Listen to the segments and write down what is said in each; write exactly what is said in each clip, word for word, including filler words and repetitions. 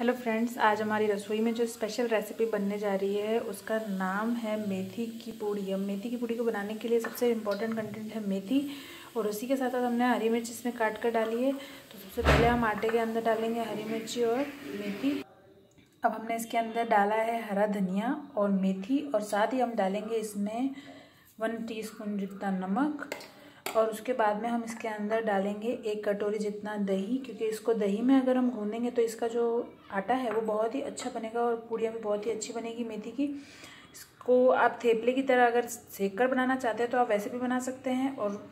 Hello friends, आज हमारी रसोई में जो स्पेशल रेसिपी बनने जा रही है उसका नाम है मेथी की पूड़ी। अब मेथी की पूड़ी को बनाने के लिए सबसे इम्पॉर्टेंट कंटेंट है मेथी, और उसी के साथ साथ हमने हरी मिर्च इसमें काट कर डाली है। तो सबसे पहले हम आटे के अंदर डालेंगे हरी मिर्ची और मेथी। अब हमने इसके अंदर डाला है हरा धनिया और मेथी, और साथ ही हम डालेंगे इसमें वन टी स्पून जितना नमक, और उसके बाद में हम इसके अंदर डालेंगे एक कटोरी जितना दही, क्योंकि इसको दही में अगर हम भूनेंगे तो इसका जो आटा है वो बहुत ही अच्छा बनेगा और पूड़ियाँ भी बहुत ही अच्छी बनेगी मेथी की। इसको आप थेपले की तरह अगर सेक कर बनाना चाहते हैं तो आप वैसे भी बना सकते हैं, और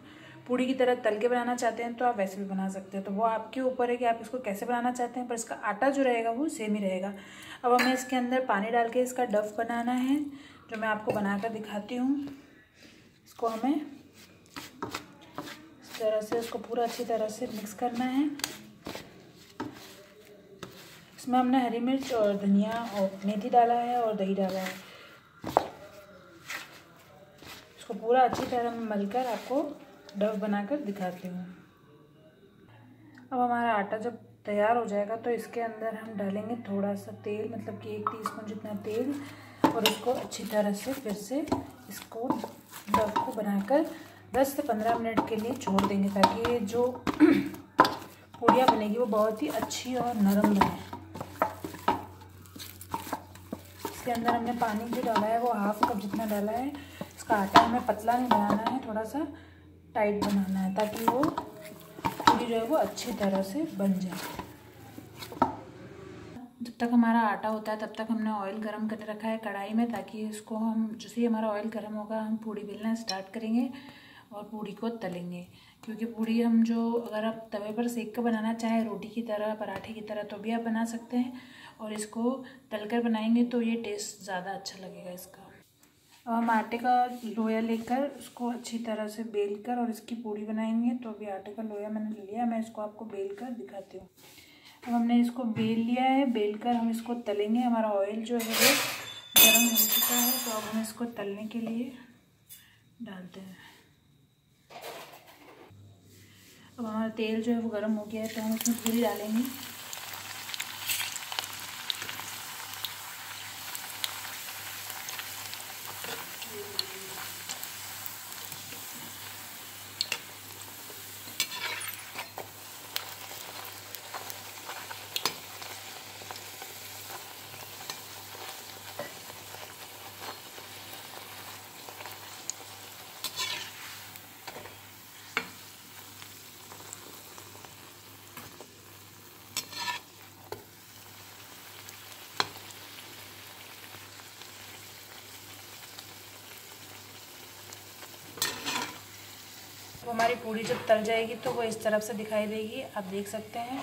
पूड़ी की तरह तल के बनाना चाहते हैं तो आप वैसे भी बना सकते हैं। तो वो आपके ऊपर है कि आप इसको कैसे बनाना चाहते हैं, पर इसका आटा जो रहेगा वो सेम ही रहेगा। अब हमें इसके अंदर पानी डाल के इसका डफ बनाना है, जो मैं आपको बना कर दिखाती हूँ। इसको हमें तरह से उसको पूरा अच्छी तरह से मिक्स करना है। इसमें हमने हरी मिर्च और धनिया और मेथी डाला है और दही डाला है। इसको पूरा अच्छी तरह मैं मलकर आपको डव बनाकर दिखाती हूँ। अब हमारा आटा जब तैयार हो जाएगा तो इसके अंदर हम डालेंगे थोड़ा सा तेल, मतलब कि एक टीस्पून जितना तेल, और इसको अच्छी तरह से फिर से इसको डव को बनाकर दस से पंद्रह मिनट के लिए छोड़ देंगे, ताकि ये जो पूड़ियाँ बनेगी वो बहुत ही अच्छी और नरम बने। इसके अंदर हमने पानी जो डाला है वो हाफ कप जितना डाला है। इसका आटा हमें पतला नहीं बनाना है, थोड़ा सा टाइट बनाना है, ताकि वो पूड़ी जो है वो अच्छी तरह से बन जाए। जब तक हमारा आटा होता है तब तक हमने ऑयल गरम कर रखा है कढ़ाई में, ताकि इसको हम जैसे ही हमारा ऑयल गरम होगा हम पूड़ी बेलना स्टार्ट करेंगे और पूड़ी को तलेंगे। क्योंकि पूड़ी हम जो अगर आप तवे पर सेक कर बनाना चाहें रोटी की तरह, पराठे की तरह, तो भी आप बना सकते हैं, और इसको तलकर बनाएंगे तो ये टेस्ट ज़्यादा अच्छा लगेगा इसका। अब हम आटे का लोया लेकर उसको अच्छी तरह से बेल कर और इसकी पूड़ी बनाएंगे। तो अभी आटे का लोया मैंने ले लिया, मैं इसको आपको बेल कर दिखाती हूँ। अब हमने इसको बेल लिया है, बेल कर हम इसको तलेंगे। हमारा ऑयल जो है वो गर्म हो चुका है, तो अब हम इसको तलने के लिए डालते हैं। अब हमारा तेल जो है वो गर्म हो गया है, तो हम इसमें पूरी डालेंगे। हमारी पूड़ी जब तल जाएगी तो वो इस तरफ से दिखाई देगी, आप देख सकते हैं।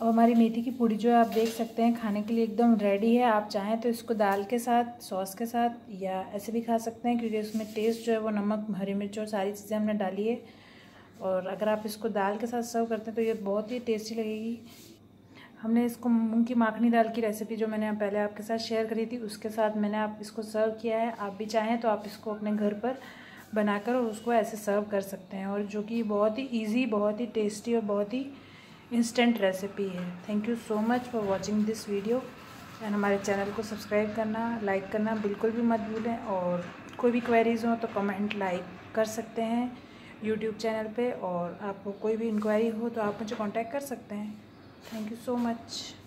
अब हमारी मेथी की पूड़ी जो है आप देख सकते हैं खाने के लिए एकदम रेडी है। आप चाहें तो इसको दाल के साथ, सॉस के साथ या ऐसे भी खा सकते हैं, क्योंकि इसमें टेस्ट जो है वो नमक, हरी मिर्च और सारी चीज़ें हमने डाली है। और अगर आप इसको दाल के साथ सर्व करते हैं तो ये बहुत ही टेस्टी लगेगी। हमने इसको मूंग की माखनी दाल की रेसिपी जो मैंने पहले आपके साथ शेयर करी थी उसके साथ मैंने आप इसको सर्व किया है। आप भी चाहें तो आप इसको अपने घर पर बनाकर और उसको ऐसे सर्व कर सकते हैं, और जो कि बहुत ही इजी, बहुत ही टेस्टी और बहुत ही इंस्टेंट रेसिपी है। Thank you so much for watching this video, and हमारे चैनल को सब्सक्राइब करना, लाइक करना बिल्कुल भी मत भूलें, और कोई भी क्वेरीज़ हो तो कमेंट लाइक कर सकते हैं यूट्यूब चैनल पे, और आपको कोई भी इंक्वायरी हो तो आप मुझे कॉन्टैक्ट कर सकते हैं। Thank you so much.